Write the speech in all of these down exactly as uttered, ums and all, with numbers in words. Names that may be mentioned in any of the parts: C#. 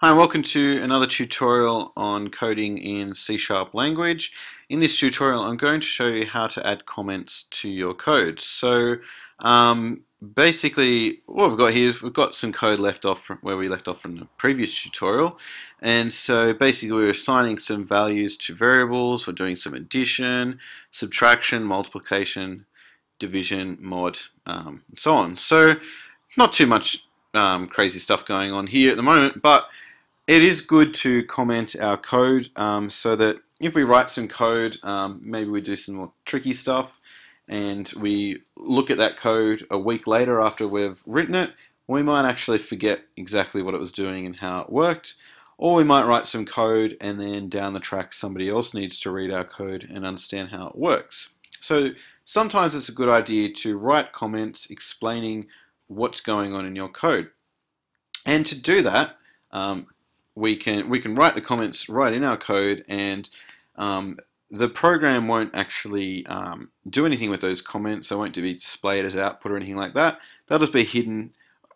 Hi and welcome to another tutorial on coding in C sharp language. In this tutorial I'm going to show you how to add comments to your code. So um, basically what we've got here is we've got some code left off from where we left off from the previous tutorial, and so basically we're assigning some values to variables, we're doing some addition, subtraction, multiplication, division, mod, um, and so on. So not too much um, crazy stuff going on here at the moment, but it is good to comment our code um, so that if we write some code, um, maybe we do some more tricky stuff and we look at that code a week later after we've written it, we might actually forget exactly what it was doing and how it worked, or we might write some code and then down the track somebody else needs to read our code and understand how it works. So sometimes it's a good idea to write comments explaining what's going on in your code. And to do that, um, We can we can write the comments right in our code, and um, the program won't actually um, do anything with those comments. They won't be displayed as output or anything like that. They'll just be hidden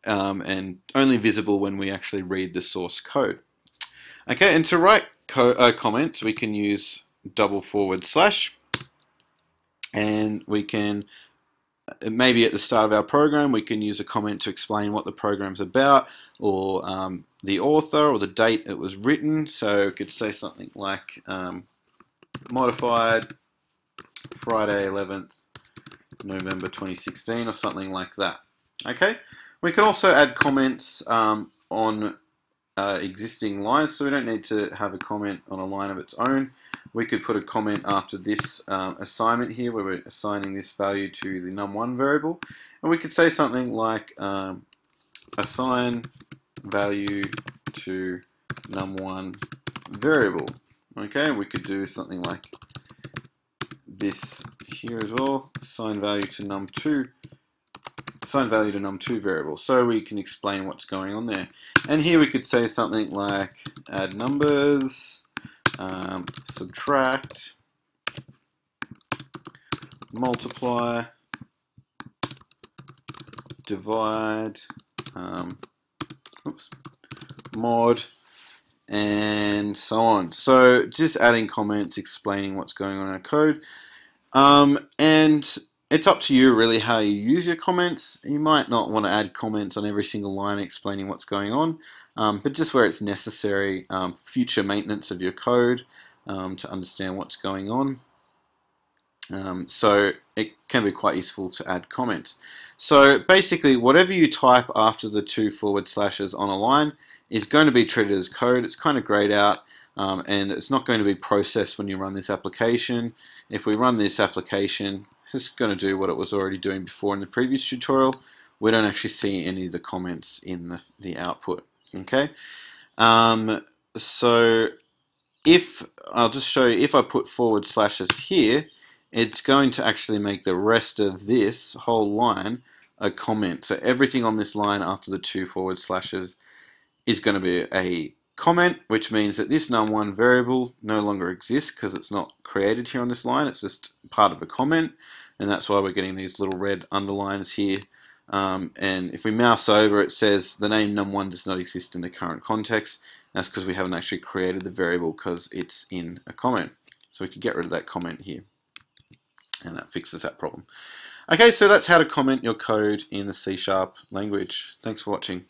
um, and only visible when we actually read the source code. Okay, and to write co uh, comments, we can use double forward slash, and we can maybe at the start of our program we can use a comment to explain what the program's about, or um, the author or the date it was written. So it could say something like um, modified Friday eleventh November twenty sixteen or something like that. Okay, we can also add comments um, on uh, existing lines, so we don't need to have a comment on a line of its own. We could put a comment after this um, assignment here where we're assigning this value to the num one variable, and we could say something like um, assign value to num one variable. Okay, we could do something like this here as well, assign value to num two, assign value to num two variable, so we can explain what's going on there. And here we could say something like add numbers, um, subtract, multiply, divide, um, Oops, mod, and so on. So just adding comments explaining what's going on in our code, um, and it's up to you really how you use your comments. You might not want to add comments on every single line explaining what's going on, um, but just where it's necessary, um, future maintenance of your code um, to understand what's going on. Um, so it can be quite useful to add comments. So basically whatever you type after the two forward slashes on a line is going to be treated as code. It's kind of grayed out, um, and it's not going to be processed when you run this application. If we run this application, it's going to do what it was already doing before in the previous tutorial. We don't actually see any of the comments in the, the output. Okay, um, so if I'll just show you, if I put forward slashes here, it's going to actually make the rest of this whole line a comment. So everything on this line after the two forward slashes is going to be a comment, which means that this num one variable no longer exists because it's not created here on this line. It's just part of a comment, and that's why we're getting these little red underlines here. Um, and if we mouse over, it says the name num one does not exist in the current context. That's because we haven't actually created the variable because it's in a comment. So we can get rid of that comment here, and that fixes that problem. Okay, so that's how to comment your code in the C sharp language. Thanks for watching.